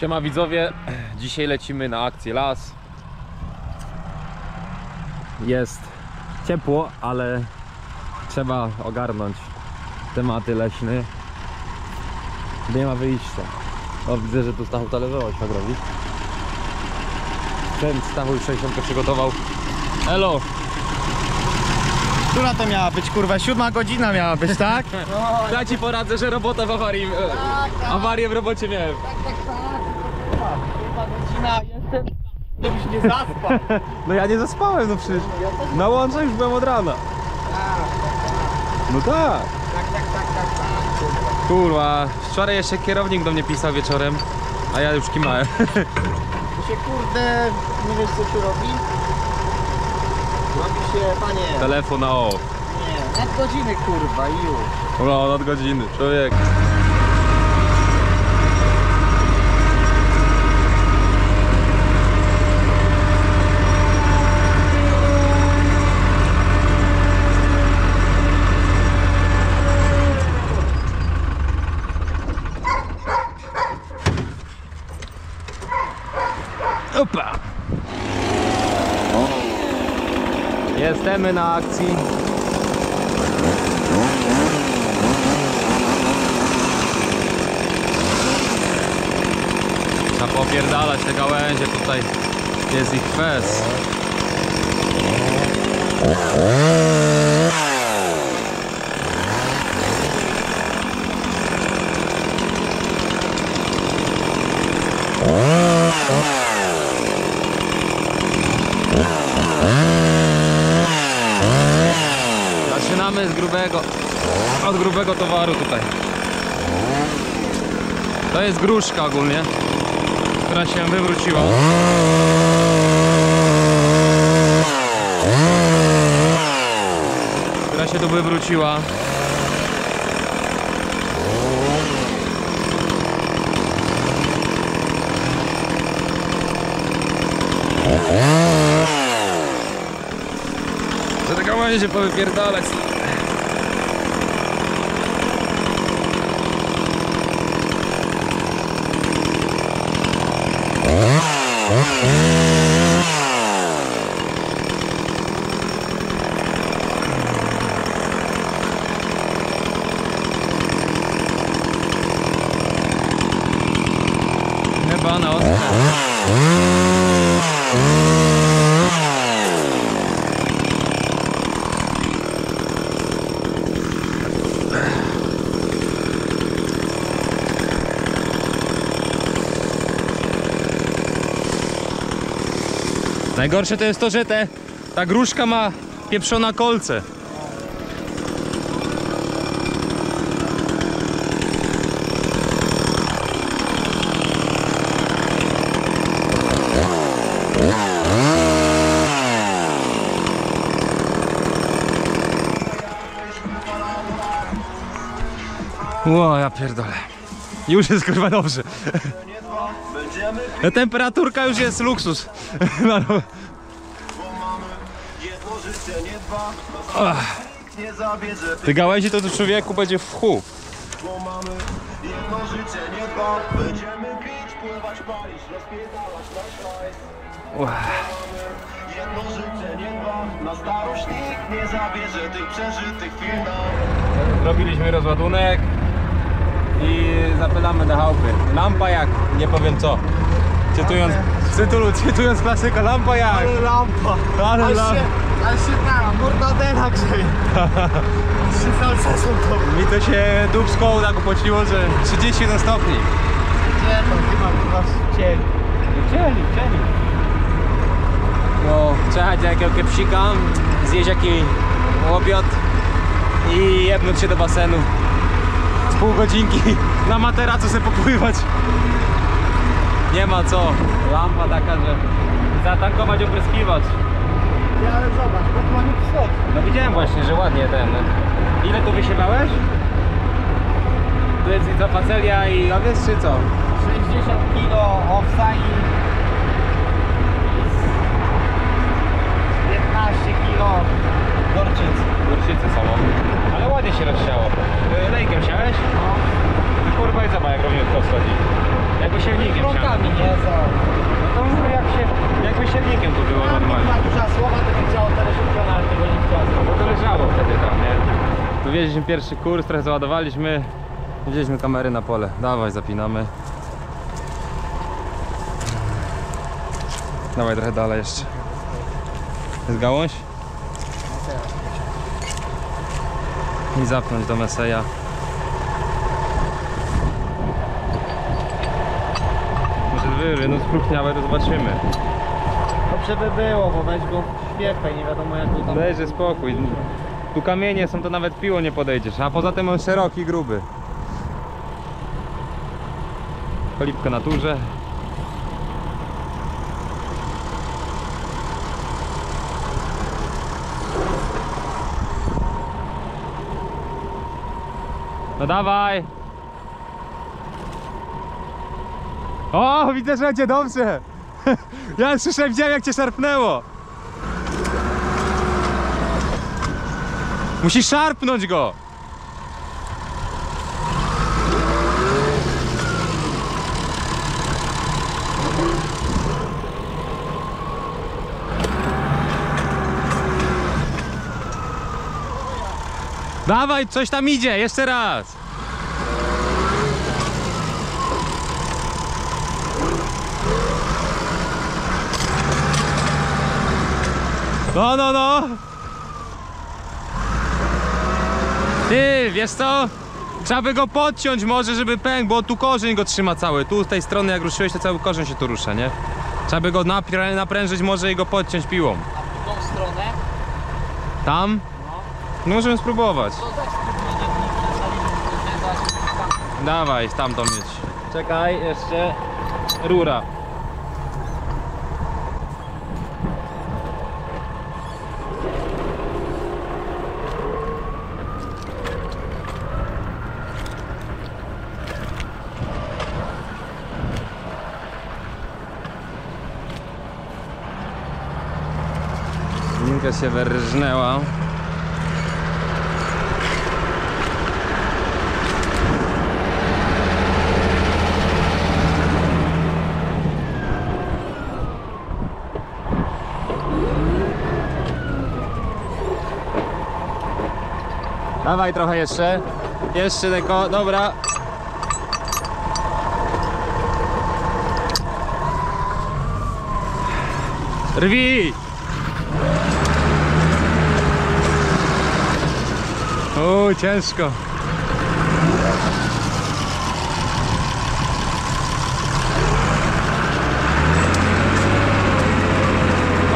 Siema widzowie, dzisiaj lecimy na akcję las. Jest ciepło, ale trzeba ogarnąć tematy leśne. Nie ma wyjścia. O, widzę, że tu Stachu talerzowo się robi. Ten Stachu już 60 przygotował. Elo! Która to miała być, kurwa? 7 godzina miała być, tak? No, ja ci poradzę, że robota w awarii... Awarię w robocie miałem. Tak. 7 godzina, jestem... Żebyś nie zaspał. No ja nie zaspałem, no przecież. Na łączach już byłem od rana. No tak. Kurwa, wczoraj jeszcze kierownik do mnie pisał wieczorem, a ja już kimałem. To się kurde, nie wiesz co się robi? Robi się, panie... Telefon na off. Nie, nad godziny kurwa i już. No, nad godziny, człowiek. Opa! O. Jesteśmy na akcji. Trzeba popierdalać te gałęzie, tutaj jest ich fez. Od grubego towaru tutaj. To jest gruszka ogólnie, która się wywróciła. Która się tu wywróciła. To taka będzie powypierdalać. Chyba na ostro. Najgorsze to jest to, że ta gruszka ma pieprzone kolce. Ło, ja pierdolę. Już jest kurwa dobrze. Temperaturka już jest luksus. Ty gałęzi to do człowieku będzie w chuj. Jedno życie, nie dwa, na starość nikt nie zabierze tych przeżytych chwil. Robiliśmy rozładunek i zapylamy do chałupy. Lampa jak, nie powiem co. Cytując klasyka, lampa jak. Ale lampa. Ale lampa. Ale się ta mortadela grzeje. Mi to się dupską tak upociło, że 31 stopni. Gdzie to chyba cieli. Cieli. No, przejechać jakiegoś psika, zjeść jakiś obiad i jebnąć się do basenu. Z pół godzinki na materacu sobie popływać. Nie ma co, lampa taka, że zatankować opryskiwacz. Ja, ale zobacz, bo tu mamy wschód. No widziałem właśnie, że ładnie ten. Ile tu wysiewałeś? Tu jest hidrofacelia i owiec czy co? 60 kg owsa i... 15 kg gorczycy. Gorczycy samo. Ale ładnie się rozsiało. Lejkiem siałeś? No. Kurwa i zobacz jak równiutko schodzi. Jako siewnikiem siadł. No to jakby siewnikiem to było normalnie. Duża słowa, to widziało teraz ubrana, ale tego nie chciała. Bo to leżało wtedy tam, nie? Tu wjeździliśmy pierwszy kurs, trochę załadowaliśmy. Wzięliśmy kamery na pole. Dawaj, zapinamy. Dawaj trochę dalej jeszcze. Jest gałąź? I zapnąć do Meseja. Wyry, no spróchniałe to zobaczymy. Dobrze by było, bo weź go w świetle, nie wiadomo jak go tam... Leży spokój. Tu kamienie są, to nawet piło nie podejdziesz, a poza tym on szeroki, gruby. Kolipka na turze. No dawaj! O, widzę, że cię dobrze! Ja słyszałem, widziałem jak cię szarpnęło! Musisz szarpnąć go! Dawaj, coś tam idzie, jeszcze raz! No, no, no! Ty, wiesz co? Trzeba by go podciąć może, żeby pękł, bo tu korzeń go trzyma cały. Tu z tej strony jak ruszyłeś, to cały korzeń się tu rusza, nie? Trzeba by go naprężyć może i go podciąć piłą. A w drugą stronę? Tam? No. Możemy spróbować. Dawaj, tamtą mieć. Czekaj, jeszcze rura. Linka się wyrżnęła. Dawaj trochę jeszcze. Jeszcze tylko, dobra. Rwi! O, ciężko.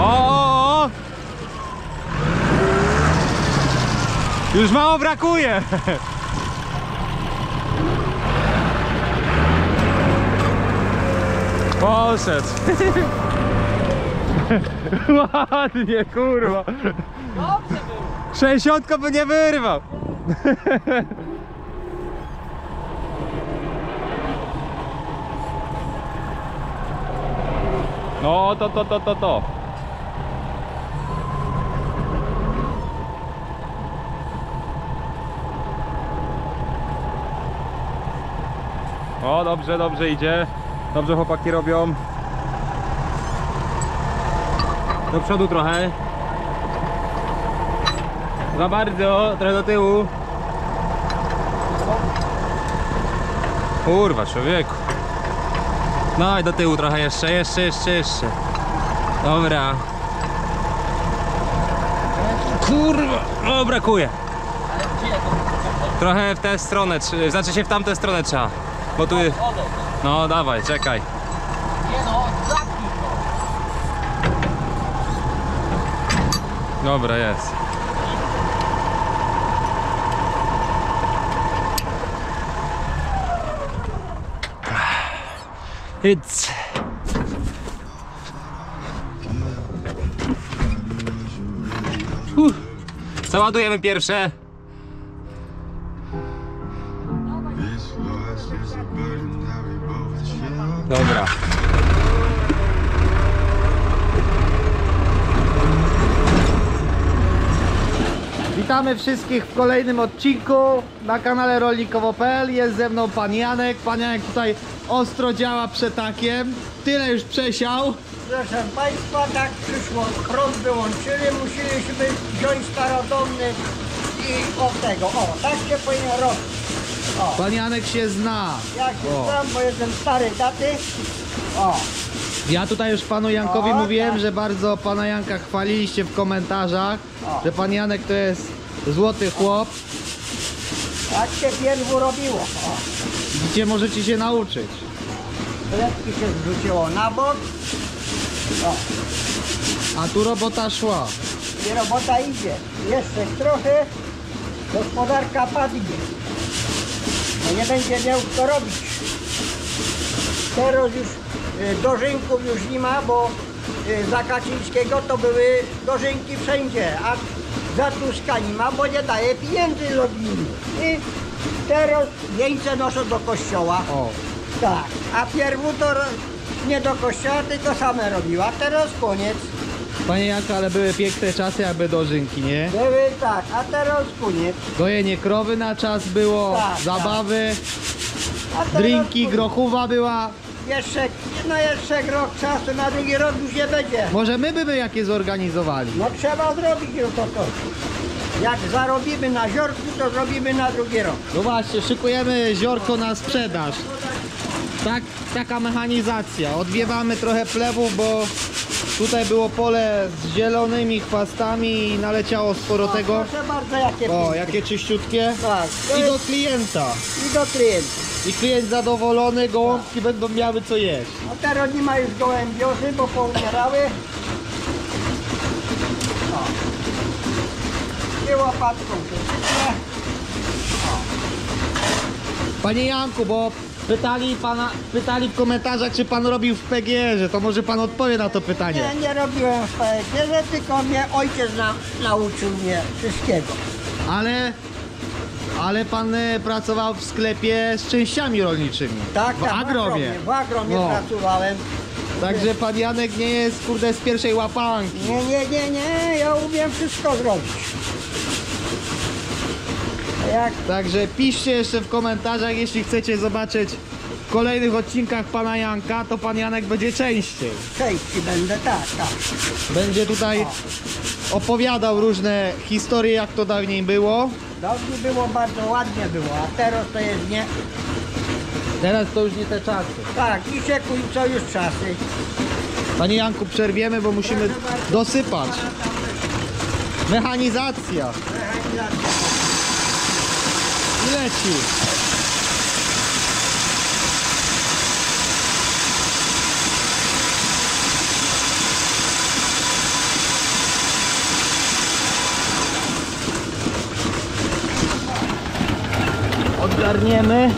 O! Już mało brakuje. Poszedł. Ładnie, kurwa. 60 by nie wyrwał. No to. O, dobrze idzie. Dobrze chłopaki robią. Do przodu trochę. Za bardzo, trochę do tyłu. Kurwa, człowieku. No i do tyłu trochę jeszcze. Dobra. Kurwa, no brakuje. Trochę w tę stronę, znaczy się w tamtą stronę trzeba. Bo tu... No dawaj, czekaj. Dobra, jest. It's... Załadujemy pierwsze. Dobra. Witamy wszystkich w kolejnym odcinku na kanale Rolnikowo.pl. Jest ze mną pan Janek. Pan Janek tutaj ostro działa przetakiem. Tyle już przesiał. Proszę Państwa, tak przyszło. Prąd wyłączyli, musieliśmy wziąć starodomny i od tego. O, tak się powinien robić. O. Pan Janek się zna. Ja się znam, bo jestem stary taty. O. Ja tutaj już panu Jankowi mówiłem, że bardzo pana Janka chwaliliście w komentarzach, że pan Janek to jest złoty chłop. Tak się pierwu robiło. O. Widzicie, możecie się nauczyć. Klepki się zwróciło na bok. O. A tu robota szła. I robota idzie. Jeszcze trochę gospodarka padnie. No nie będzie miał co robić. Teraz już dożynków już nie ma, bo za Kaczyńskiego to były dożynki wszędzie, a za Tuszka nie ma, bo nie daje pieniędzy z odminy. I teraz jeńce noszą do kościoła. O. Tak, a pierwu to nie do kościoła, tylko same robiła. Teraz koniec. Panie Janku, ale były piękne czasy, jakby dożynki, nie? Były, tak, a teraz koniec. Gojenie krowy na czas było, tak, zabawy, tak. Drinki, grochowa była. Jeszcze rok czasu, na drugi rok już nie będzie. Może my by jakie zorganizowali? No trzeba zrobić to. Jak zarobimy na ziorku, to zrobimy na drugi rok. No właśnie, szykujemy ziorko na sprzedaż. Tak, taka mechanizacja. Odwiewamy trochę plewów, bo tutaj było pole z zielonymi chwastami i naleciało sporo tego. Proszę bardzo, jakie czyściutkie. Tak, i do klienta. I klient zadowolony, gołąbki będą miały co jeść. No teraz nie ma już gołębiosy, bo poumierały. I łopatką przesypnie. Panie Janku, bo pytali w komentarzach, czy pan robił w PGR-ze, to może pan odpowie na to pytanie. Nie robiłem w PGR-ze, tylko mnie ojciec nauczył mnie wszystkiego. Ale pan pracował w sklepie z częściami rolniczymi. Tak, w agromie. W agromie pracowałem. Także pan Janek nie jest, kurde, z pierwszej łapanki. Nie, ja umiem wszystko zrobić. Także piszcie jeszcze w komentarzach, jeśli chcecie zobaczyć w kolejnych odcinkach pana Janka, to pan Janek będzie częściej. Częściej będę, tak. Będzie tutaj opowiadał różne historie, jak to dawniej było. Dawniej było, bardzo ładnie było, a teraz to jest nie. Teraz to już nie te czasy. Tak, i się kończą już czasy. Panie Janku, przerwiemy, bo musimy dosypać. Mechanizacja. Leci. Odgarniemy.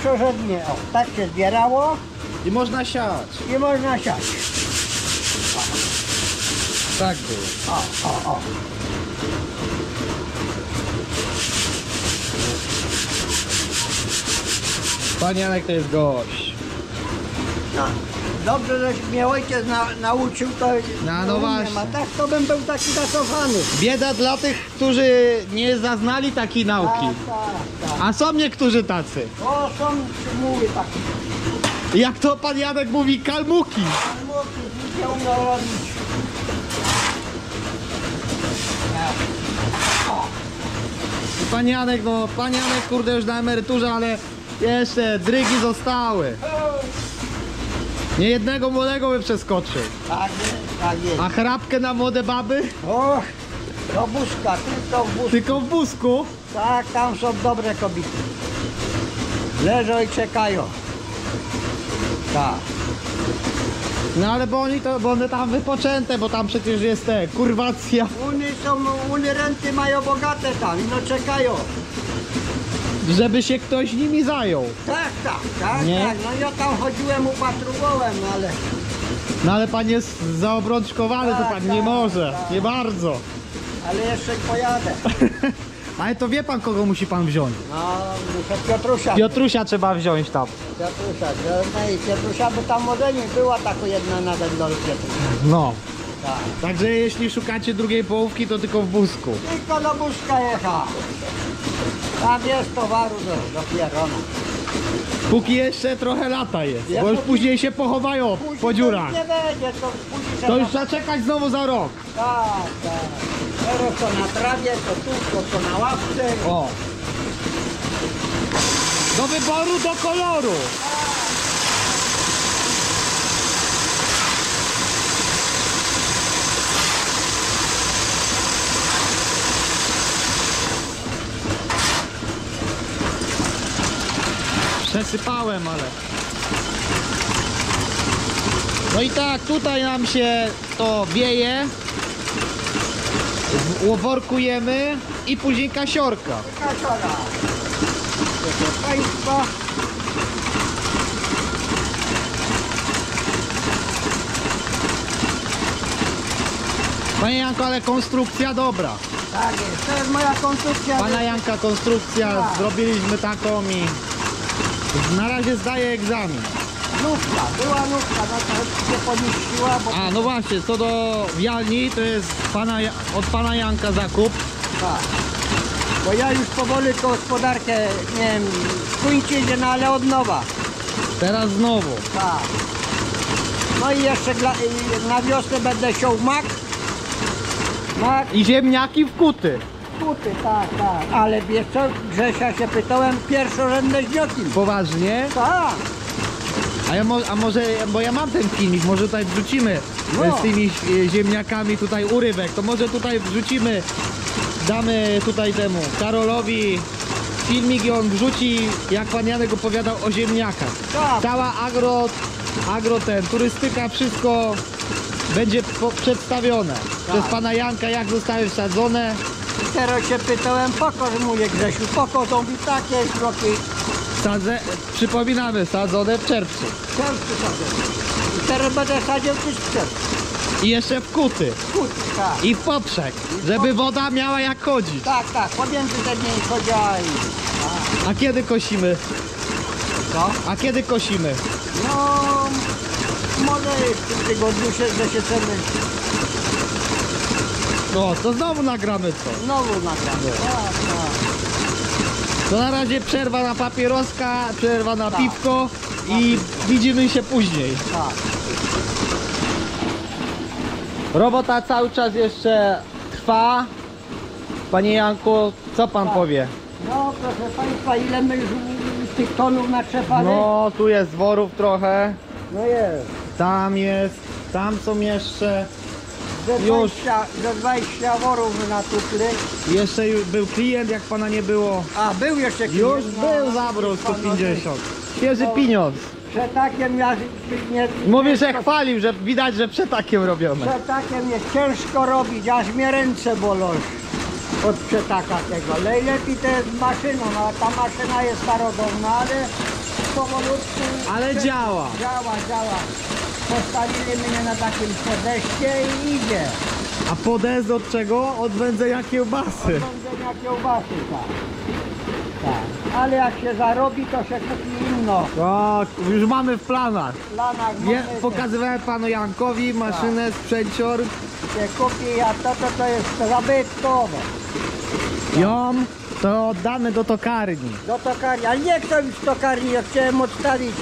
Przerzędnie, tak się zbierało. I można siać. Tak było. Pan Janek to jest gość. No, dobrze, żeś mnie ojciec nauczył, to no właśnie. A tak to bym był taki zacofany. Bieda dla tych, którzy nie zaznali takiej nauki. Tak. A są niektórzy tacy. O, są mówię takie. Jak to pan Janek mówi, kalmuki. Nie umiał robić. Pan Janek, kurde, już na emeryturze, ale jeszcze drygi zostały. Nie jednego młodego by przeskoczył. Tak jest. A chrapkę na młode baby? Och, do wózka, tylko w wózku. Tak, tam są dobre kobiety. Leżą i czekają. Tak. No ale bo one tam wypoczęte, bo tam przecież jest kurwacja. Uny renty mają bogate tam, no czekają. Żeby się ktoś nimi zajął. Tak. No ja tam chodziłem, upatrywałem, ale... No ale pan jest zaobrączkowany, to pan nie może. Nie bardzo. Ale jeszcze pojadę. Ale to wie pan, kogo musi pan wziąć? No, muszę Piotrusia. Piotrusia trzeba wziąć tam. Piotrusia, no i Piotrusia by tam może nie była taka jedna na ten dole Piotrusia. No. Tak. Także jeśli szukacie drugiej połówki, to tylko w Busku. Tylko do Buska jecha. Tam jest towaru do pierona. Póki jeszcze trochę lata jest, bo już później się pochowają po dziurach. Nie będzie, to już trzeba czekać znowu za rok. Tak, tak. Teraz to na trawie, to tu, to na ławce. O. Do wyboru, do koloru. Przesypałem, ale... No i tak, tutaj nam się to wieje. Łoworkujemy i później kasiorka. Kasiora. Proszę państwa. Panie Janku, ale konstrukcja dobra. Tak jest, to jest moja konstrukcja. Pana Janka konstrukcja, tak. Zrobiliśmy taką i... Na razie zdaję egzamin. Lufka, była lufka, się pomieściła, bo... A, no właśnie, co do wialni, to jest od pana Janka zakup. Tak, bo ja już powoli gospodarkę, nie wiem, skończyć, no ale od nowa. Teraz znowu. Tak. No i jeszcze na wiosnę będę siął mak. I ziemniaki w kuty. Tak, tak, ale wiesz co, Grzesia się pytałem, pierwszorzędne z dziokim. Poważnie? Tak. A może, bo ja mam ten filmik, może tutaj wrzucimy no. Z tymi ziemniakami tutaj urywek, to może tutaj wrzucimy, damy tutaj temu Karolowi filmik i on wrzuci, jak pan Janek opowiadał o ziemniakach. Tak. Cała turystyka, wszystko będzie przedstawione. Tak. Przez pana Janka, jak zostały wsadzone. Teraz się pytałem, pokaż mu je, Grzesiu, pokażą mi takie kroki. Przypominamy, sadzone w czerwcu. W czerwcu sadzone. I teraz będę sadził też w czerwcu. I jeszcze w kuty. W kuty, tak. I w poprzek, żeby woda miała jak chodzić. Tak, tak, pomiędzy te dni chodziła i... Tak. A kiedy kosimy? Co? A kiedy kosimy? No... Może w tym tygodniu się ceny. No, to znowu nagramy co? Znowu nagramy. Tak, tak. To na razie przerwa na papieroska, przerwa na piwko i widzimy się później. Tak. Robota cały czas jeszcze trwa. Panie Janku, co pan powie? No, proszę państwa, ile my już tych tonów natrzepali? No, tu jest worów trochę. No jest. Tam jest, tam są jeszcze. Ze 20 worów natupli. Jeszcze był klient, jak pana nie było. A, był jeszcze klient. Już był, zabrał 150. Świeży pieniądz. Przetakiem ja nie... Mówię, że chwalił, że widać, że przetakiem robione. Przetakiem jest ciężko robić, aż mnie ręce bolą od przetaka tego. Najlepiej to jest maszyną, a ta maszyna jest starodobna, ale powolutku... Ale działa. Działa, działa. Postawili mnie na takim podeście i idzie. A podest od czego? Od wędzenia kiełbasy. Od wędzenia kiełbasy, tak. Tak. Ale jak się zarobi, to się kupi inno. Tak, już mamy w planach. W planach mamy... Pokazywałem panu Jankowi maszynę, tak. Sprzęcior. Się kupi, a to jest zabytkowe. Tak. Ją to oddamy do tokarni. Do tokarni, ale nie chcę już tokarni, ja chciałem odstawić.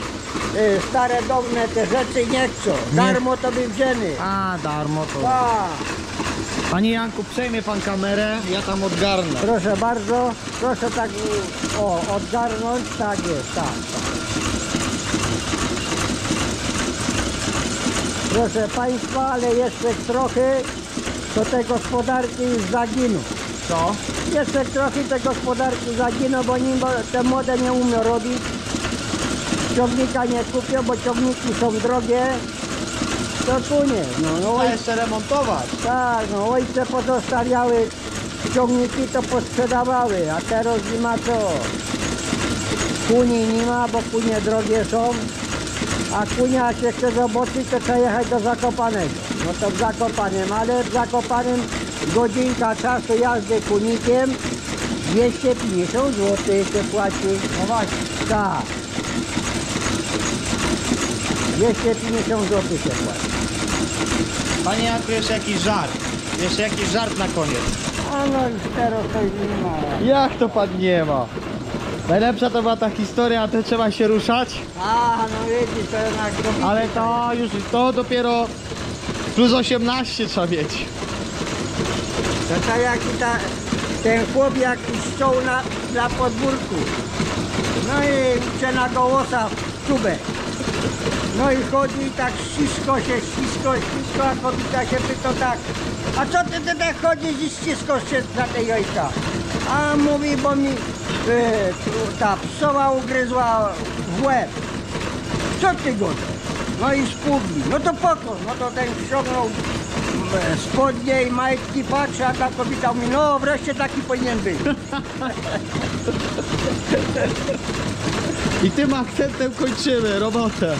Stare domne te rzeczy nie chcą. Darmo to by wzięli. A, darmo to. Tak. Panie Janku, przejmie pan kamerę, ja tam odgarnę. Proszę bardzo, proszę tak odgarnąć, tak jest, tak. Proszę państwa, ale jeszcze trochę to tej gospodarki już zaginą. Co? Jeszcze trochę tej gospodarki zaginą, bo te młode nie umie robić. Ciągnika nie kupię, bo ciągniki są drogie, to płynie. No, jeszcze remontować. Tak, no ojcze pozostawiały ciągniki, to posprzedawały, a teraz nie ma co. Kuni nie ma, bo kunie drogie są, a kunia się chce zobaczyć, to trzeba jechać do Zakopanego. No to w Zakopanem, ale w Zakopanem godzinka czasu jazdy kunikiem 250 zł się płaci. No właśnie. Tak. 250 zł się płaci. Panie Janku, jeszcze jakiś żart. Jeszcze jakiś żart na koniec. A no już teraz to nie ma. Jak to pan nie ma? Najlepsza to była ta historia, a to trzeba się ruszać. A no wiecie, to jednak robicie. Ale to już, to dopiero plus 18 trzeba mieć. To tak jak ta, ten chłop jak ściął na podwórku. No i się na gołosa w czubę. No i chodzi i tak ścisko się, a kobieta się pyta tak. A co ty tutaj chodzisz i ścisko się za te jajka? A mówi, bo mi ta psowa ugryzła w łeb. Co ty gadasz? No i spubi. No to poko. No to ten ściągnął spodnie i majtki, patrzy, a ta kobieta mówi, no wreszcie taki powinien być. I tym akcentem kończymy robotę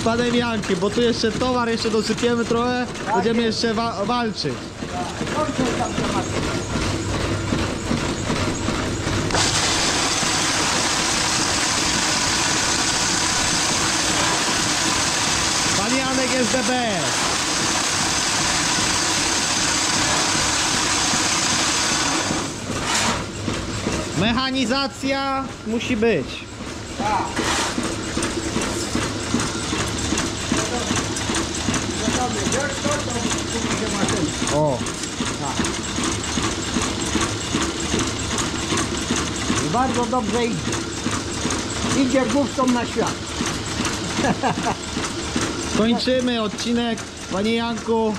z panem Jankiem, bo tu jeszcze towar, jeszcze dosypiemy trochę, tak, będziemy jeszcze walczyć. Tak. Jest the best. Mechanizacja musi być. Tak. O. Tak. I bardzo dobrze idzie. Idzie główką na świat. Kończymy odcinek, panie Janku.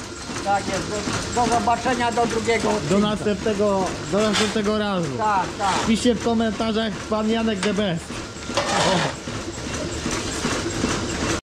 Tak jest, do zobaczenia do drugiego odcinka. Do następnego razu. Tak, tak. Piszcie w komentarzach, pan Janek the best.